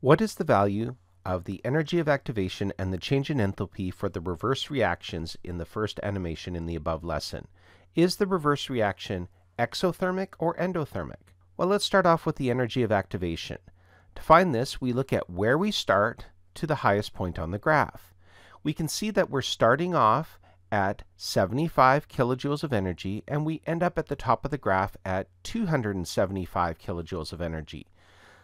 What is the value of the energy of activation and the change in enthalpy for the reverse reactions in the first animation in the above lesson? Is the reverse reaction exothermic or endothermic? Well, let's start off with the energy of activation. To find this, we look at where we start to the highest point on the graph. We can see that we're starting off at 75 kilojoules of energy, and we end up at the top of the graph at 275 kilojoules of energy.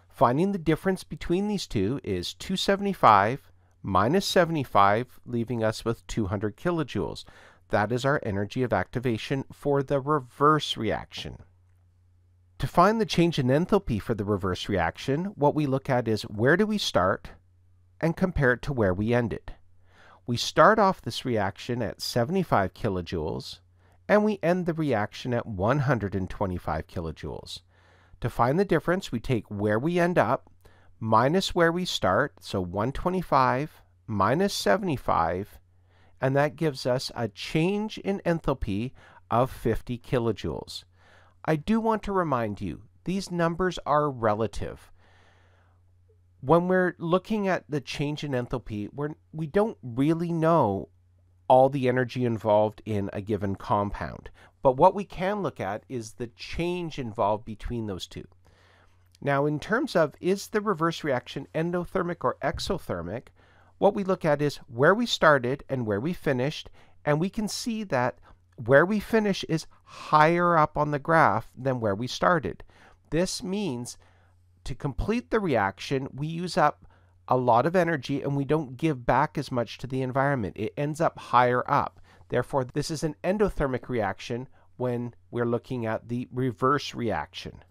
Finding the difference between these two is 275 minus 75, leaving us with 200 kilojoules. That is our energy of activation for the reverse reaction. To find the change in enthalpy for the reverse reaction, what we look at is where do we start and compare it to where we ended. We start off this reaction at 75 kilojoules, and we end the reaction at 125 kilojoules. To find the difference, we take where we end up minus where we start, so 125 minus 75, and that gives us a change in enthalpy of 50 kilojoules. I do want to remind you, these numbers are relative. When we're looking at the change in enthalpy, we don't really know all the energy involved in a given compound. But what we can look at is the change involved between those two. Now, in terms of is the reverse reaction endothermic or exothermic, what we look at is where we started and where we finished, and we can see that where we finish is higher up on the graph than where we started. This means to complete the reaction, we use up a lot of energy and we don't give back as much to the environment. It ends up higher up. Therefore, this is an endothermic reaction when we're looking at the reverse reaction.